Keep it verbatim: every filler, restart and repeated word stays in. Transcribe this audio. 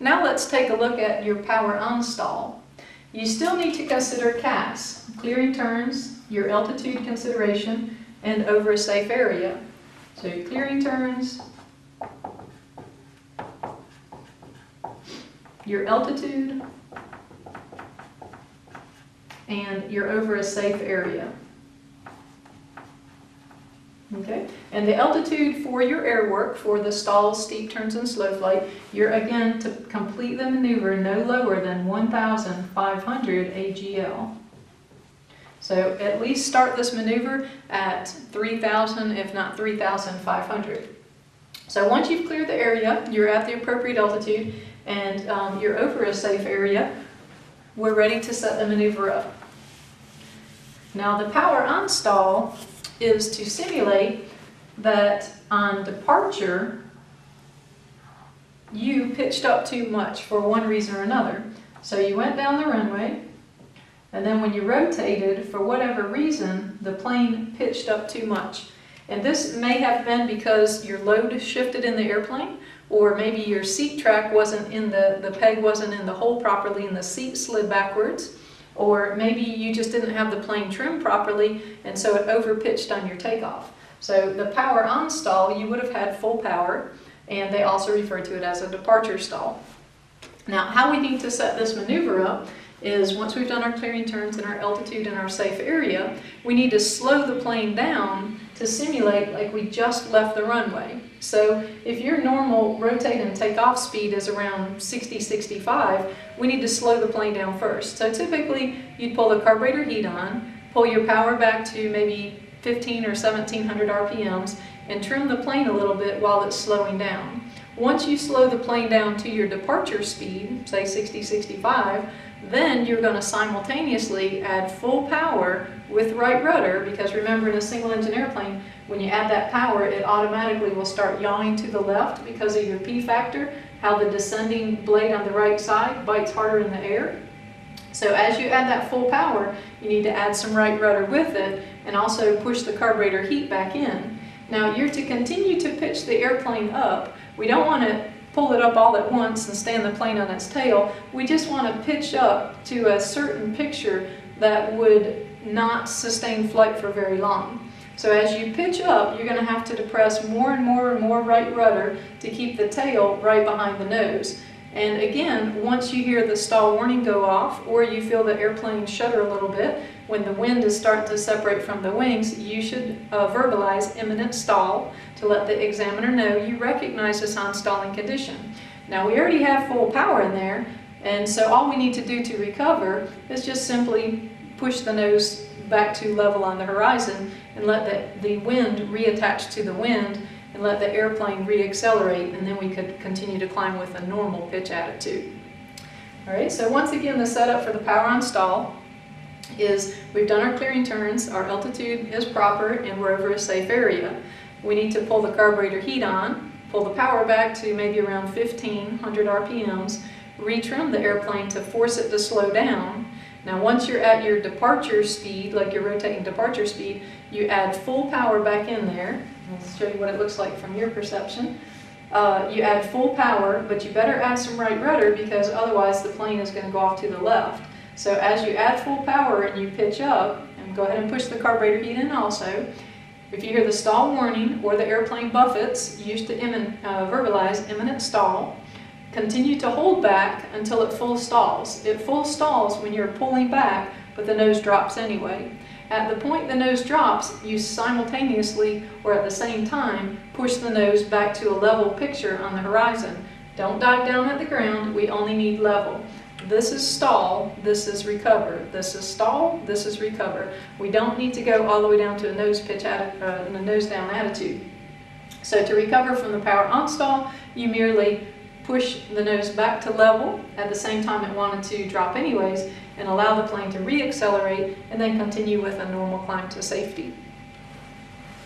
Now let's take a look at your power on stall. You still need to consider C A S, clearing turns, your altitude consideration, and over a safe area. So your clearing turns, your altitude, and you're over a safe area. Okay, and the altitude for your airwork, for the stalls, steep turns, and slow flight, you're again to complete the maneuver no lower than one thousand five hundred A G L. So at least start this maneuver at three thousand, if not three thousand five hundred. So once you've cleared the area, you're at the appropriate altitude, and um, you're over a safe area, we're ready to set the maneuver up. Now the power on stall is to simulate that on departure you pitched up too much for one reason or another. So you went down the runway, and then when you rotated, for whatever reason, the plane pitched up too much. And this may have been because your load shifted in the airplane, or maybe your seat track wasn't in the, the peg wasn't in the hole properly and the seat slid backwards. Or maybe you just didn't have the plane trimmed properly, and so it overpitched on your takeoff. So the power on stall, you would have had full power, and they also refer to it as a departure stall. Now, how we need to set this maneuver up is once we've done our clearing turns and our altitude and our safe area, we need to slow the plane down to simulate like we just left the runway. So if your normal rotate and takeoff speed is around sixty, sixty-five, we need to slow the plane down first. So typically you'd pull the carburetor heat on, pull your power back to maybe fifteen or seventeen hundred R P Ms, and trim the plane a little bit while it's slowing down. Once you slow the plane down to your departure speed, say sixty, sixty-five, then you're going to simultaneously add full power with right rudder, because remember, in a single engine airplane, when you add that power, it automatically will start yawing to the left because of your P factor, how the descending blade on the right side bites harder in the air. So as you add that full power, you need to add some right rudder with it, and also push the carburetor heat back in. Now you're to continue to pitch the airplane up. We don't want to pull it up all at once and stand the plane on its tail. We just want to pitch up to a certain picture that would not sustain flight for very long. So as you pitch up, you're going to have to depress more and more and more right rudder to keep the tail right behind the nose. And again, once you hear the stall warning go off, or you feel the airplane shudder a little bit, when the wind is starting to separate from the wings, you should uh, verbalize imminent stall to let the examiner know you recognize this on-stalling condition. Now, we already have full power in there, and so all we need to do to recover is just simply push the nose back to level on the horizon and let the, the wind reattach to the wind, and let the airplane re-accelerate, and then we could continue to climb with a normal pitch attitude. All right, so once again, the setup for the power on stall is we've done our clearing turns, our altitude is proper, and we're over a safe area. We need to pull the carburetor heat on, pull the power back to maybe around fifteen hundred R P Ms, retrim the airplane to force it to slow down. Now once you're at your departure speed, like your rotating departure speed, you add full power back in there. I'll show you what it looks like from your perception. Uh, you add full power, but you better add some right rudder, because otherwise the plane is going to go off to the left. So as you add full power and you pitch up, and go ahead and push the carburetor heat in also, if you hear the stall warning or the airplane buffets, you used to emin, uh, verbalize imminent stall. Continue to hold back until it full stalls. It full stalls when you're pulling back, but the nose drops anyway. At the point the nose drops, you simultaneously, or at the same time, push the nose back to a level picture on the horizon. Don't dive down at the ground, we only need level. This is stall, this is recover. This is stall, this is recover. We don't need to go all the way down to a nose pitch, uh, in a nose down attitude. So to recover from the power on stall, you merely push the nose back to level at the same time it wanted to drop anyways, and allow the plane to re-accelerate, and then continue with a normal climb to safety.